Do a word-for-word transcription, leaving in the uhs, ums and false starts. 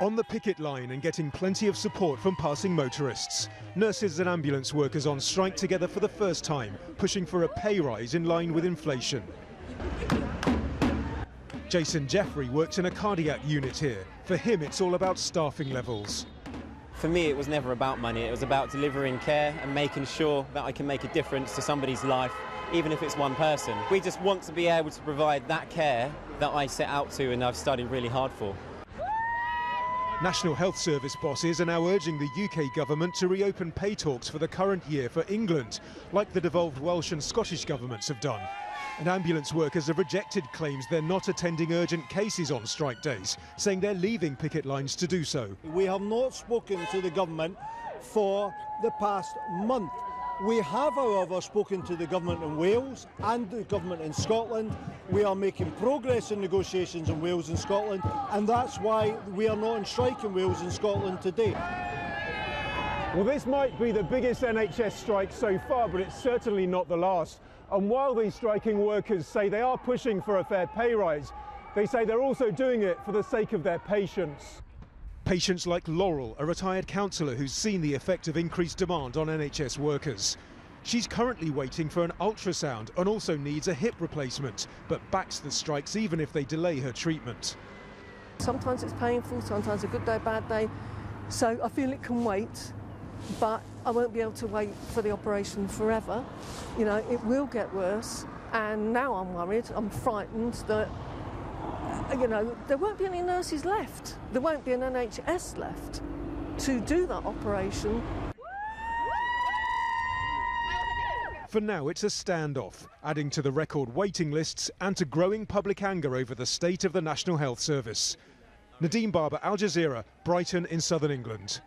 On the picket line and getting plenty of support from passing motorists. Nurses and ambulance workers on strike together for the first time, pushing for a pay rise in line with inflation. Jason Jeffrey works in a cardiac unit here. For him, it's all about staffing levels. For me, it was never about money. It was about delivering care and making sure that I can make a difference to somebody's life, even if it's one person. We just want to be able to provide that care that I set out to and I've studied really hard for. National Health Service bosses are now urging the U K government to reopen pay talks for the current year for England, like the devolved Welsh and Scottish governments have done. And ambulance workers have rejected claims they're not attending urgent cases on strike days, saying they're leaving picket lines to do so. We have not spoken to the government for the past month. We have, however, spoken to the government in Wales and the government in Scotland. We are making progress in negotiations in Wales and Scotland, and that's why we are not on strike in Wales and Scotland today. Well, this might be the biggest N H S strike so far, but it's certainly not the last. And while these striking workers say they are pushing for a fair pay rise, they say they're also doing it for the sake of their patients. Patients like Laurel, a retired counsellor who's seen the effect of increased demand on N H S workers. She's currently waiting for an ultrasound and also needs a hip replacement, but backs the strikes even if they delay her treatment. Sometimes it's painful, sometimes a good day, bad day, so I feel it can wait, but I won't be able to wait for the operation forever. You know, it will get worse, and now I'm worried, I'm frightened that, you know, there won't be any nurses left. There won't be an N H S left to do that operation. For now, it's a standoff, adding to the record waiting lists and to growing public anger over the state of the National Health Service. Nadim Baba, Al Jazeera, Brighton in southern England.